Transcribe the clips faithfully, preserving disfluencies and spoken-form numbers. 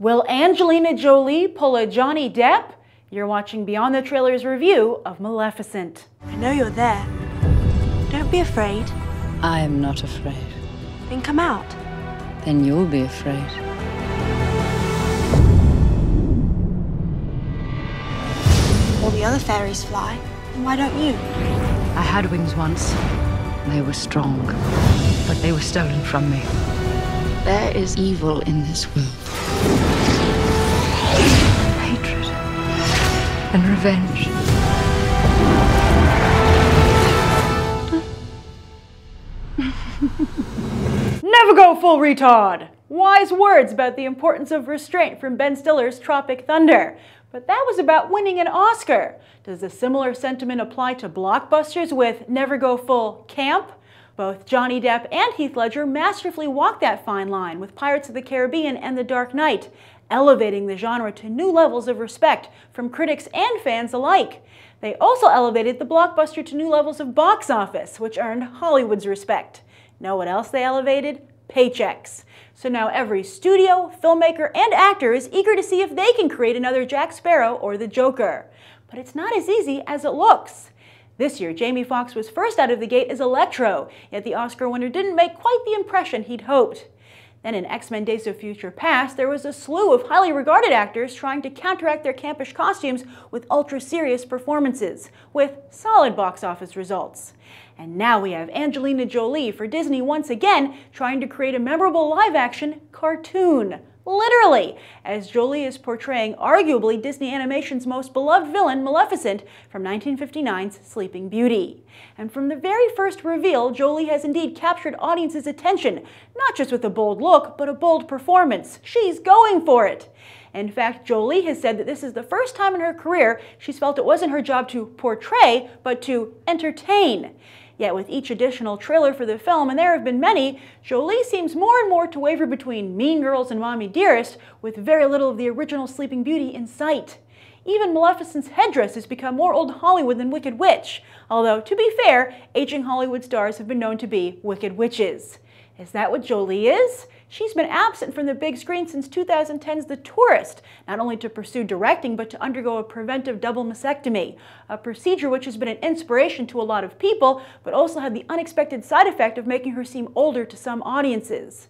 Will Angelina Jolie pull a Johnny Depp? You're watching Beyond the Trailer's review of Maleficent. I know you're there. Don't be afraid. I am not afraid. Then come out. Then you'll be afraid. All the other fairies fly. Why don't you? I had wings once. They were strong, but they were stolen from me. There is evil in this world. And revenge. Never go full retard! Wise words about the importance of restraint from Ben Stiller's Tropic Thunder. But that was about winning an Oscar. Does a similar sentiment apply to blockbusters with Never Go Full Camp? Both Johnny Depp and Heath Ledger masterfully walked that fine line with Pirates of the Caribbean and The Dark Knight, elevating the genre to new levels of respect from critics and fans alike. They also elevated the blockbuster to new levels of box office, which earned Hollywood's respect. Know what else they elevated? Paychecks. So now every studio, filmmaker, and actor is eager to see if they can create another Jack Sparrow or the Joker. But it's not as easy as it looks. This year, Jamie Foxx was first out of the gate as Electro, yet the Oscar winner didn't make quite the impression he'd hoped. Then in X-Men Days of Future Past, there was a slew of highly regarded actors trying to counteract their campish costumes with ultra-serious performances, with solid box office results. And now we have Angelina Jolie for Disney once again trying to create a memorable live-action cartoon. Literally, as Jolie is portraying arguably Disney Animation's most beloved villain, Maleficent, from nineteen fifty-nine's Sleeping Beauty. And from the very first reveal, Jolie has indeed captured audiences' attention, not just with a bold look, but a bold performance. She's going for it! In fact, Jolie has said that this is the first time in her career she's felt it wasn't her job to portray, but to entertain. Yet with each additional trailer for the film, and there have been many, Jolie seems more and more to waver between Mean Girls and Mommy Dearest, with very little of the original Sleeping Beauty in sight. Even Maleficent's headdress has become more old Hollywood than Wicked Witch, although, to be fair, aging Hollywood stars have been known to be wicked witches. Is that what Jolie is? She's been absent from the big screen since two thousand ten's The Tourist, not only to pursue directing, but to undergo a preventive double mastectomy, a procedure which has been an inspiration to a lot of people, but also had the unexpected side effect of making her seem older to some audiences.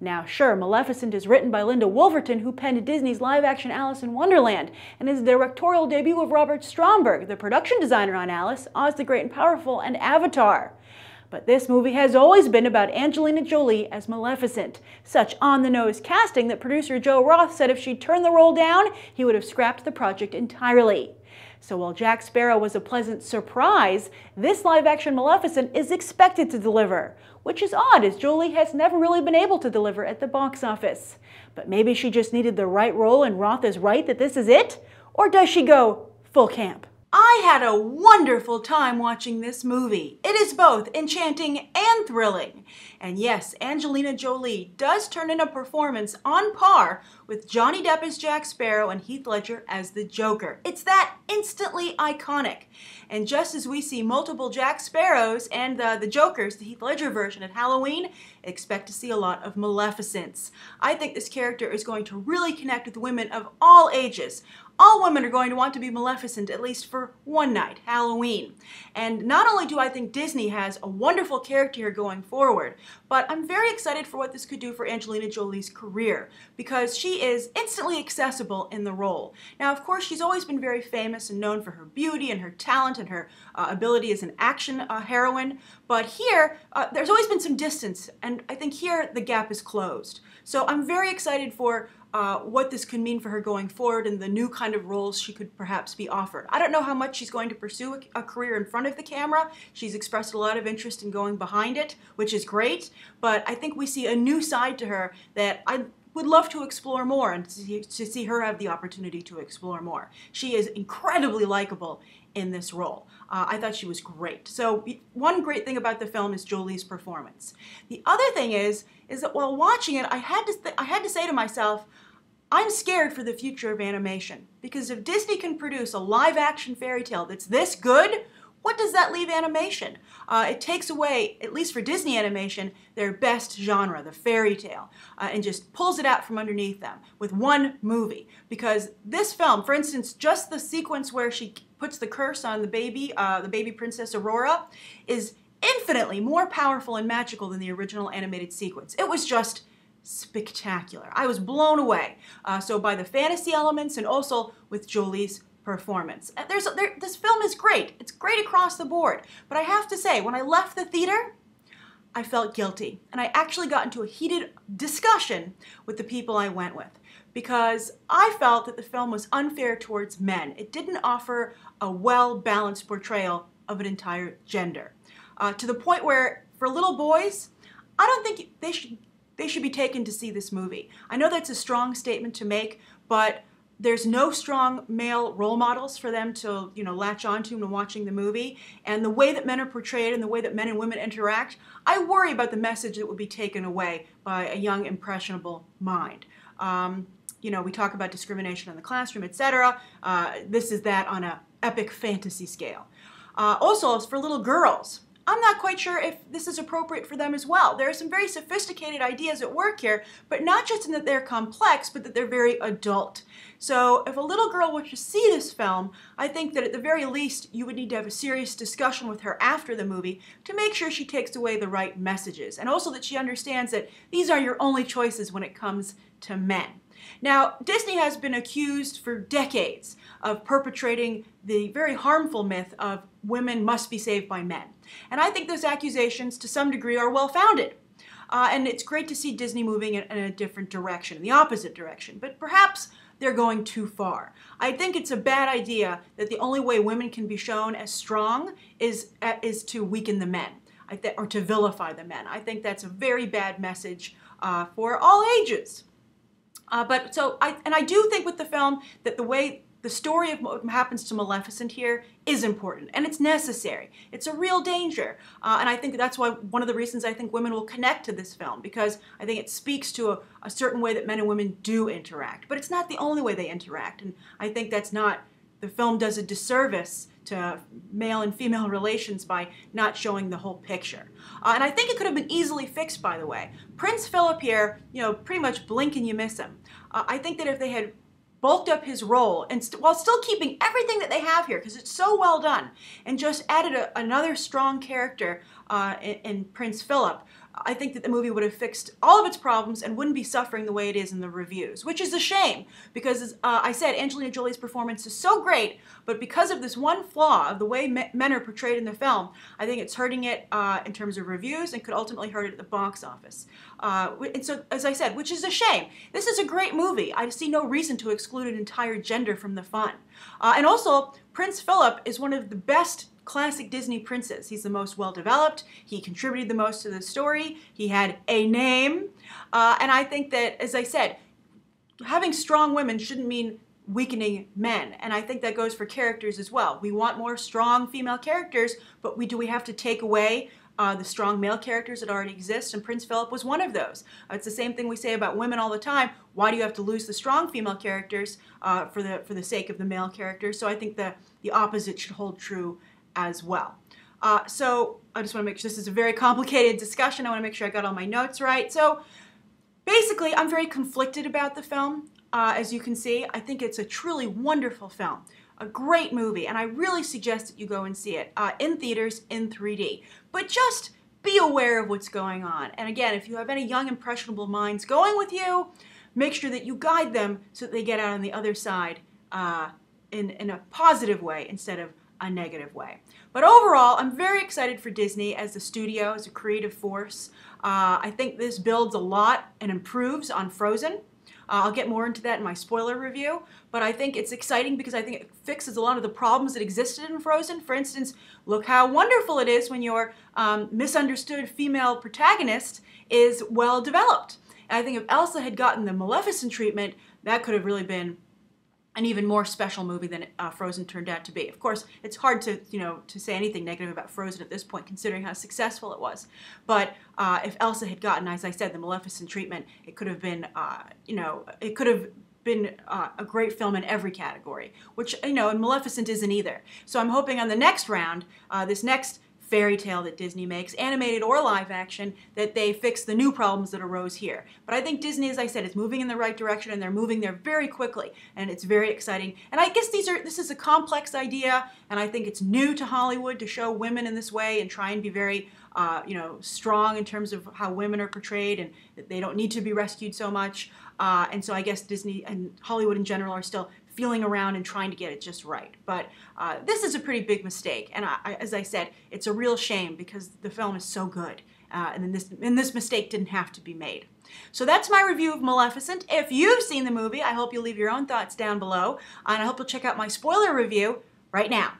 Now, sure, Maleficent is written by Linda Wolverton, who penned Disney's live-action Alice in Wonderland, and is the directorial debut of Robert Stromberg, the production designer on Alice, Oz the Great and Powerful, and Avatar. But this movie has always been about Angelina Jolie as Maleficent. Such on-the-nose casting that producer Joe Roth said if she'd turned the role down, he would have scrapped the project entirely. So while Jack Sparrow was a pleasant surprise, this live-action Maleficent is expected to deliver. Which is odd, as Jolie has never really been able to deliver at the box office. But maybe she just needed the right role and Roth is right that this is it? Or does she go full camp? I had a wonderful time watching this movie. It is both enchanting and thrilling. And yes, Angelina Jolie does turn in a performance on par with Johnny Depp as Jack Sparrow and Heath Ledger as the Joker. It's that instantly iconic. And just as we see multiple Jack Sparrows and uh, the Jokers, the Heath Ledger version at Halloween, expect to see a lot of Maleficents. I think this character is going to really connect with women of all ages. All women are going to want to be Maleficent, at least for one night, Halloween. And not only do I think Disney has a wonderful character here going forward, but I'm very excited for what this could do for Angelina Jolie's career, because she is instantly accessible in the role. Now, of course, she's always been very famous and known for her beauty and her talent and her uh, ability as an action uh, heroine, but here, uh, there's always been some distance, and I think here the gap is closed. So I'm very excited for Uh, what this could mean for her going forward and the new kind of roles she could perhaps be offered. I don't know how much she's going to pursue a, a career in front of the camera. She's expressed a lot of interest in going behind it, which is great, but I think we see a new side to her that I would love to explore more and to see, to see her have the opportunity to explore more. She is incredibly likable in this role. Uh, I thought she was great. So one great thing about the film is Jolie's performance. The other thing is, is that while watching it, I had to, th I had to say to myself, I'm scared for the future of animation, because if Disney can produce a live action fairy tale that's this good, what does that leave animation? Uh, it takes away, at least for Disney animation, their best genre, the fairy tale, uh, and just pulls it out from underneath them with one movie. Because this film, for instance, just the sequence where she puts the curse on the baby, uh, the baby princess Aurora, is infinitely more powerful and magical than the original animated sequence. It was just spectacular. I was blown away. Uh, so by the fantasy elements and also with Jolie's performance. There's, there, this film is great. It's great across the board. But I have to say, when I left the theater, I felt guilty. And I actually got into a heated discussion with the people I went with, because I felt that the film was unfair towards men. It didn't offer a well-balanced portrayal of an entire gender. Uh, to the point where, for little boys, I don't think they should, they should be taken to see this movie. I know that's a strong statement to make, but there's no strong male role models for them to, you know, latch onto when watching the movie. And the way that men are portrayed and the way that men and women interact, I worry about the message that would be taken away by a young, impressionable mind. Um, you know, we talk about discrimination in the classroom, et cetera. Uh, this is that on a epic fantasy scale. Uh, also, it's for little girls. I'm not quite sure if this is appropriate for them as well. There are some very sophisticated ideas at work here, but not just in that they're complex, but that they're very adult. So if a little girl were to see this film, I think that at the very least, you would need to have a serious discussion with her after the movie to make sure she takes away the right messages, and also that she understands that these are your only choices when it comes to men. Now, Disney has been accused for decades of perpetrating the very harmful myth of women must be saved by men. And I think those accusations, to some degree, are well-founded. Uh, and it's great to see Disney moving in, in a different direction, in the opposite direction. But perhaps they're going too far. I think it's a bad idea that the only way women can be shown as strong is, uh, is to weaken the men, I th- or to vilify the men. I think that's a very bad message uh, for all ages. Uh, but so, I, and I do think with the film that the way the story of what happens to Maleficent here is important, and it's necessary. It's a real danger, uh, and I think that's why one of the reasons I think women will connect to this film, because I think it speaks to a, a certain way that men and women do interact. But it's not the only way they interact, and I think that's not, the film does a disservice to male and female relations by not showing the whole picture. Uh, and I think it could have been easily fixed, by the way. Prince Philip here, you know, pretty much blink and you miss him. Uh, I think that if they had bulked up his role, and st while still keeping everything that they have here, because it's so well done, and just added a, another strong character uh, in, in Prince Philip, I think that the movie would have fixed all of its problems and wouldn't be suffering the way it is in the reviews, which is a shame, because as uh, I said, Angelina Jolie's performance is so great, but because of this one flaw of the way me men are portrayed in the film, I think it's hurting it uh, in terms of reviews and could ultimately hurt it at the box office. Uh, and so, as I said, which is a shame. This is a great movie. I see no reason to exclude an entire gender from the fun. Uh, and also, Prince Philip is one of the best classic Disney princes. He's the most well-developed, he contributed the most to the story, he had a name, uh, and I think that, as I said, having strong women shouldn't mean weakening men, and I think that goes for characters as well. We want more strong female characters, but we do we have to take away Uh, the strong male characters that already exist, and Prince Philip was one of those. Uh, it's the same thing we say about women all the time. Why do you have to lose the strong female characters uh, for the for the sake of the male characters? So I think the the opposite should hold true as well. Uh, so I just want to make sure this is a very complicated discussion. I want to make sure I got all my notes right. So basically, I'm very conflicted about the film. Uh, as you can see, I think it's a truly wonderful film. A great movie, and I really suggest that you go and see it uh, in theaters in three D. But just be aware of what's going on. And again, if you have any young, impressionable minds going with you, make sure that you guide them so that they get out on the other side uh, in, in a positive way instead of a negative way. But overall, I'm very excited for Disney as a studio, as a creative force. Uh, I think this builds a lot and improves on Frozen. Uh, I'll get more into that in my spoiler review, but I think it's exciting because I think it fixes a lot of the problems that existed in Frozen. For instance, look how wonderful it is when your um, misunderstood female protagonist is well developed. And I think if Elsa had gotten the Maleficent treatment, that could have really been an even more special movie than uh, Frozen turned out to be. Of course, it's hard to, you know, to say anything negative about Frozen at this point, considering how successful it was. But uh, if Elsa had gotten, as I said, the Maleficent treatment, it could have been, uh, you know, it could have been uh, a great film in every category, which, you know, and Maleficent isn't either. So I'm hoping on the next round, uh, this next fairy tale that Disney makes, animated or live action, that they fix the new problems that arose here. But I think Disney, as I said, is moving in the right direction, and they're moving there very quickly, and it's very exciting. And I guess these are this is a complex idea, and I think it's new to Hollywood to show women in this way and try and be very uh, you know, strong in terms of how women are portrayed and that they don't need to be rescued so much. Uh, and so I guess Disney and Hollywood in general are still feeling around and trying to get it just right. But uh, this is a pretty big mistake, and I, I, as I said, it's a real shame because the film is so good, uh, and, then this, and this mistake didn't have to be made. So that's my review of Maleficent. If you've seen the movie, I hope you'll leave your own thoughts down below, and I hope you'll check out my spoiler review right now.